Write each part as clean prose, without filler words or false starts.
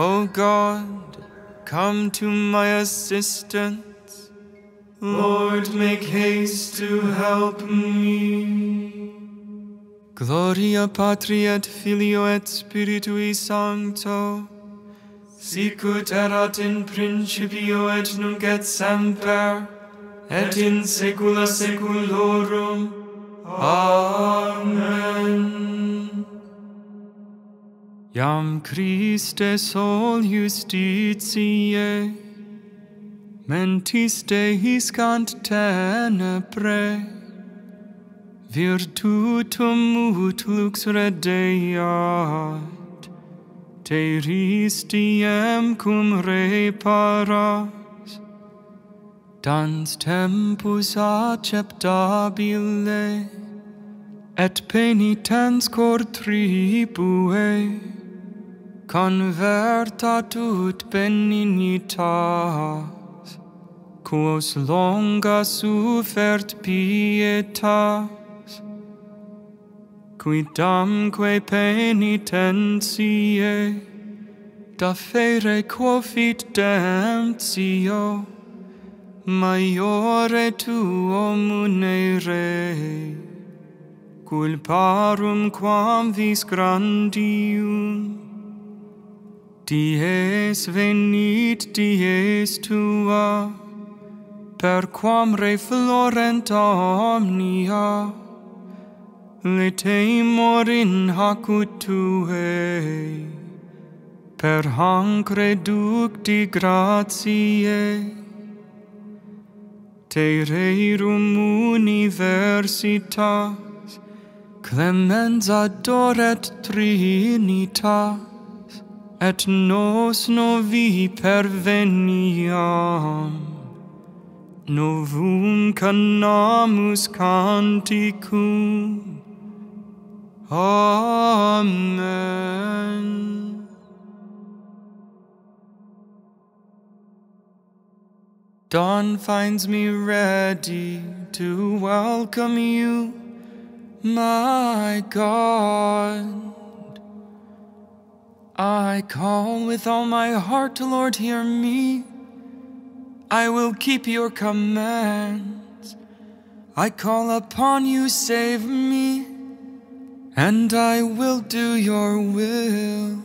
O God, come to my assistance. Lord, make haste to help me. Gloria Patri et Filio et Spiritui Sancto, sicut erat in principio et nunc et semper, et in saecula saeculorum. Amen. Iam Christe Sol Iustitiae, mentis dehiscant tenebre, virtutum ut lux redeat, te ristiem cum reparas, dans tempus acceptabile, et penitens cor tribue, convertat ut benignitas, quos longa suffert pietas, quidamque penitentiae differe quo fit demptio, maiore tuo munere, culparum quam vis grandium. Dies venit dies tua, per quam reflorent omnia, laetemur in hacut tuae, per hanc reducti gratiae. Te rerum universitas, clemens adoret trinitas, et nos novi perveniam, novum canamus canticum. Amen. Dawn finds me ready to welcome you, my God. I call with all my heart, Lord, hear me. I will keep your commands. I call upon you, save me, and I will do your will.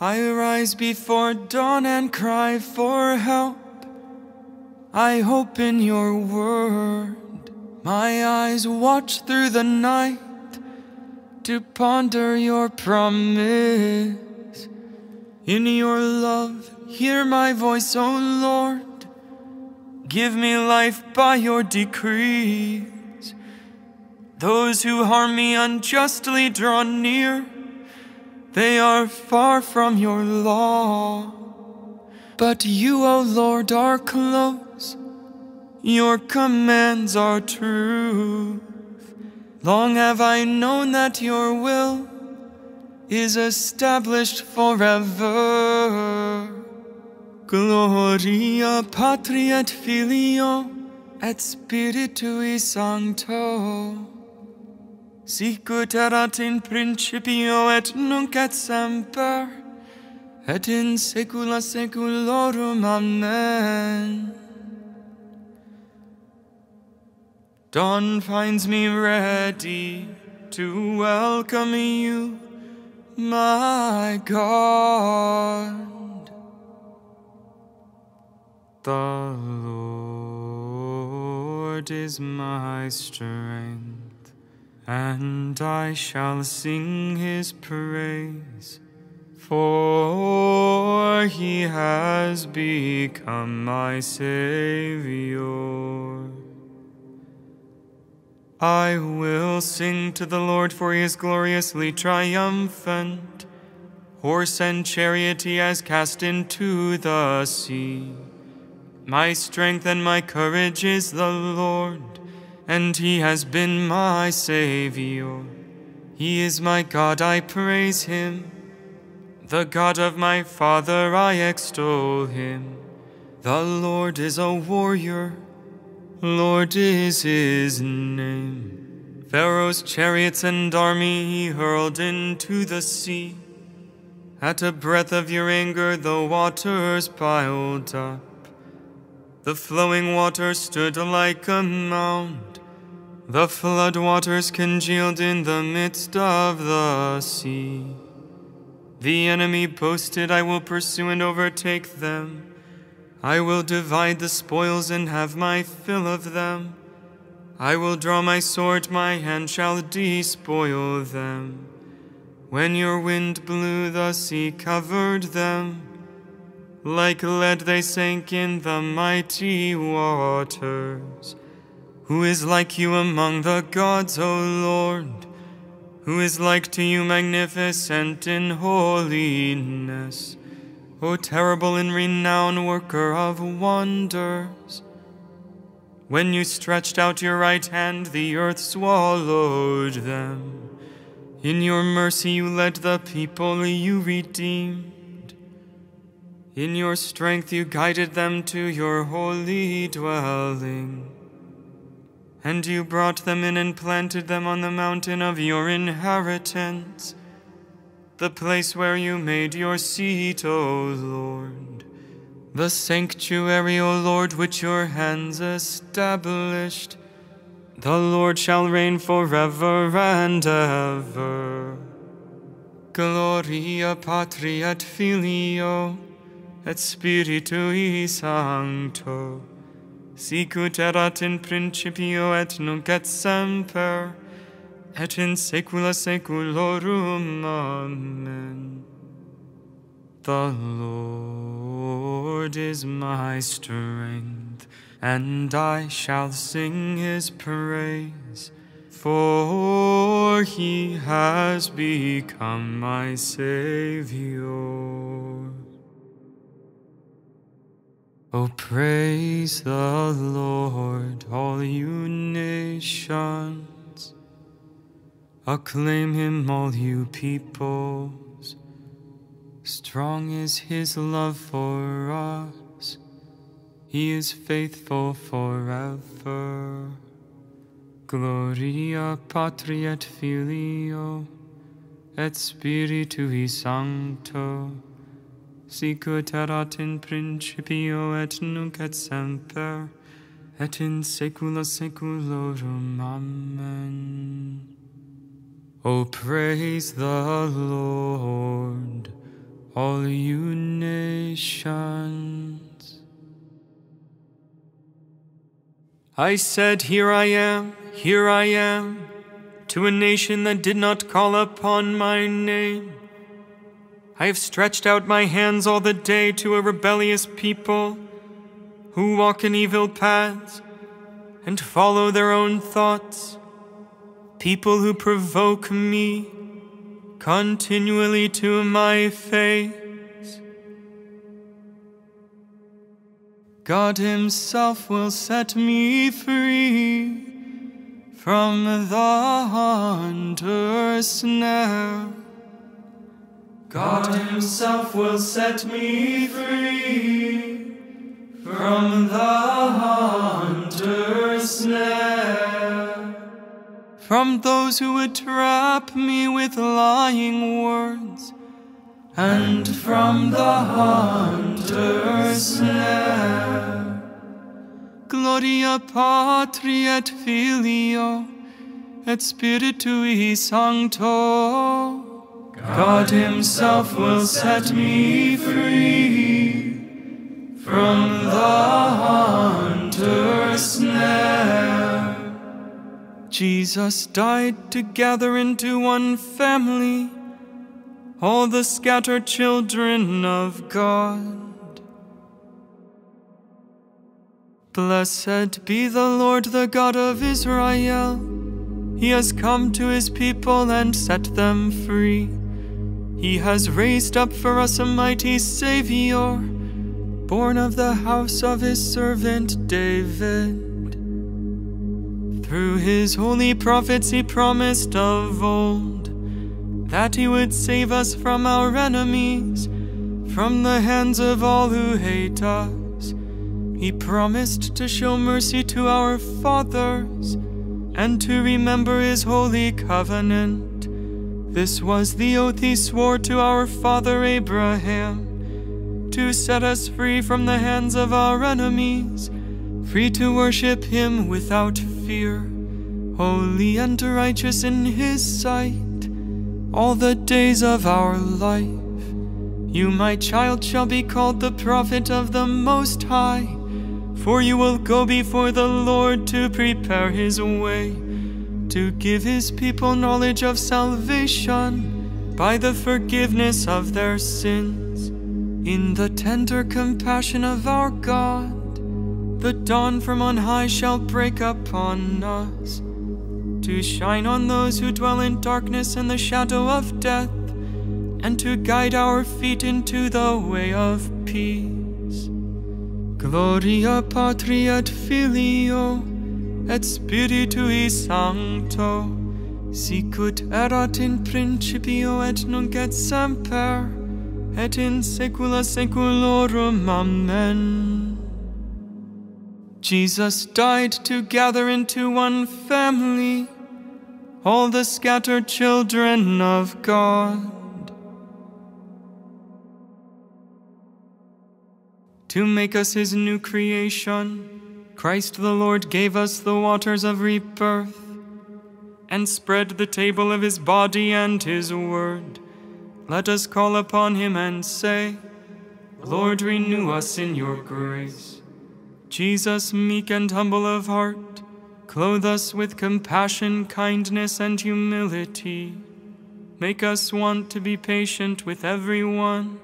I rise before dawn and cry for help. I hope in your word. My eyes watch through the night to ponder your promise. In your love, hear my voice, O Lord. Give me life by your decree. Those who harm me unjustly draw near, they are far from your law. But you, O Lord, are close, your commands are true. Long have I known that your will is established forever. Gloria Patri et Filio et Spiritui Sancto, sicut erat in principio et nunc et semper, et in saecula saeculorum. Amen. Dawn finds me ready to welcome you, my God. The Lord is my strength, and I shall sing his praise, for he has become my Savior. I will sing to the Lord, for he is gloriously triumphant. Horse and chariot he has cast into the sea. My strength and my courage is the Lord, and he has been my Savior. He is my God, I praise him. The God of my father, I extol him. The Lord is a warrior, Lord is his name. Pharaoh's chariots and army he hurled into the sea. At a breath of your anger the waters piled up. The flowing waters stood like a mound. The flood waters congealed in the midst of the sea. The enemy boasted, I will pursue and overtake them. I will divide the spoils and have my fill of them. I will draw my sword, my hand shall despoil them. When your wind blew, the sea covered them. Like lead they sank in the mighty waters. Who is like you among the gods, O Lord? Who is like to you, magnificent in holiness? O terrible in renown, worker of wonders. When you stretched out your right hand, the earth swallowed them. In your mercy you led the people you redeemed. In your strength you guided them to your holy dwelling. And you brought them in and planted them on the mountain of your inheritance, the place where you made your seat, O Lord, the sanctuary, O Lord, which your hands established. The Lord shall reign forever and ever. Gloria Patri et Filio et Spiritui Sancto, sic ut erat in principio et nunc et semper, et in saecula saeculorum. Amen. The Lord is my strength, and I shall sing his praise, for he has become my Savior. O praise the Lord, all you nations. Acclaim him, all you peoples. Strong is his love for us. He is faithful forever. Gloria Patri et Filio et Spiritui Sancto, sic ut erat in principio et nunc et semper, et in saecula saeculorum. Amen. O praise the Lord, all you nations. I said, here I am, to a nation that did not call upon my name. I have stretched out my hands all the day to a rebellious people who walk in evil paths and follow their own thoughts, people who provoke me continually to my face. God himself will set me free from the hunter's snare. God himself will set me free from the hunter's snare, from those who would trap me with lying words, and from the hunter's snare. Gloria Patri et Filio et Spiritui Sancto, God himself will set me free from the hunter's snare. Jesus died to gather into one family all the scattered children of God. Blessed be the Lord, the God of Israel. He has come to his people and set them free. He has raised up for us a mighty Savior, born of the house of his servant David. Through his holy prophets he promised of old that he would save us from our enemies, from the hands of all who hate us. He promised to show mercy to our fathers and to remember his holy covenant. This was the oath he swore to our father Abraham, to set us free from the hands of our enemies, free to worship him without fear, holy and righteous in his sight, all the days of our life. You, my child, shall be called the prophet of the Most High, for you will go before the Lord to prepare his way, to give his people knowledge of salvation by the forgiveness of their sins. In the tender compassion of our God, the dawn from on high shall break upon us, to shine on those who dwell in darkness and the shadow of death, and to guide our feet into the way of peace. Gloria Patri et Filio et Spiritui Sancto, sicut erat in principio et nunc et semper, et in saecula saeculorum. Amen. Jesus died to gather into one family all the scattered children of God, to make us his new creation. Christ the Lord gave us the waters of rebirth, and spread the table of his body and his word. Let us call upon him and say, Lord, renew us in your grace. Jesus, meek and humble of heart, clothe us with compassion, kindness, and humility. Make us want to be patient with everyone.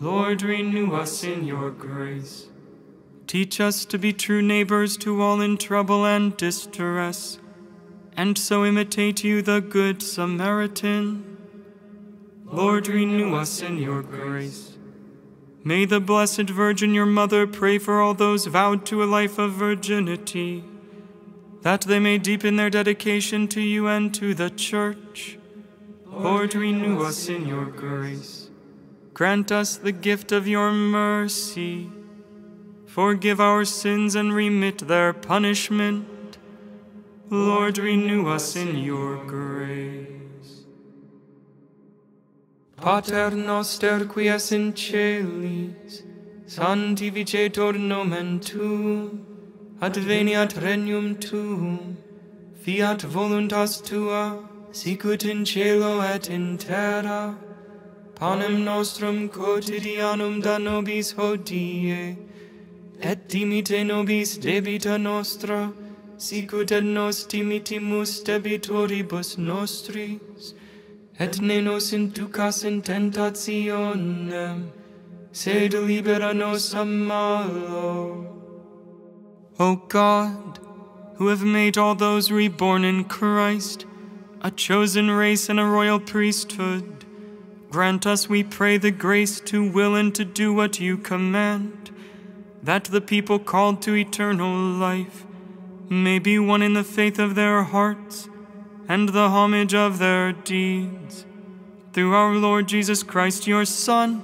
Lord, renew us in your grace. Teach us to be true neighbors to all in trouble and distress, and so imitate you, the Good Samaritan. Lord, renew us in your grace. May the Blessed Virgin, your mother, pray for all those vowed to a life of virginity, that they may deepen their dedication to you and to the Church. Lord, renew us in your grace. Grant us the gift of your mercy. Forgive our sins and remit their punishment. Lord, renew us in your grace. Pater Noster, qui es in Celis, sanctificetur nomen tuum, adveniat regnum tuum, fiat voluntas tua, sicut in cielo et in terra. Panem nostrum quotidianum da nobis hodie, et dimite nobis debita nostra, sicut et nos dimitimus debitoribus nostris, et ne nos inducas in tentationem, sed libera nos a malo. O God, who have made all those reborn in Christ a chosen race and a royal priesthood, grant us, we pray, the grace to will and to do what you command, that the people called to eternal life may be one in the faith of their hearts and the homage of their deeds. Through our Lord Jesus Christ, your Son,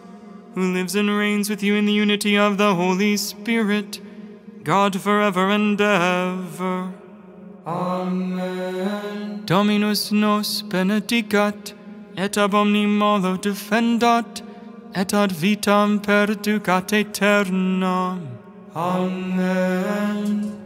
who lives and reigns with you in the unity of the Holy Spirit, God forever and ever. Amen. Dominus nos benedicat, et ab omnimolo defendat, et ad vitam perducat aeternam. Amen.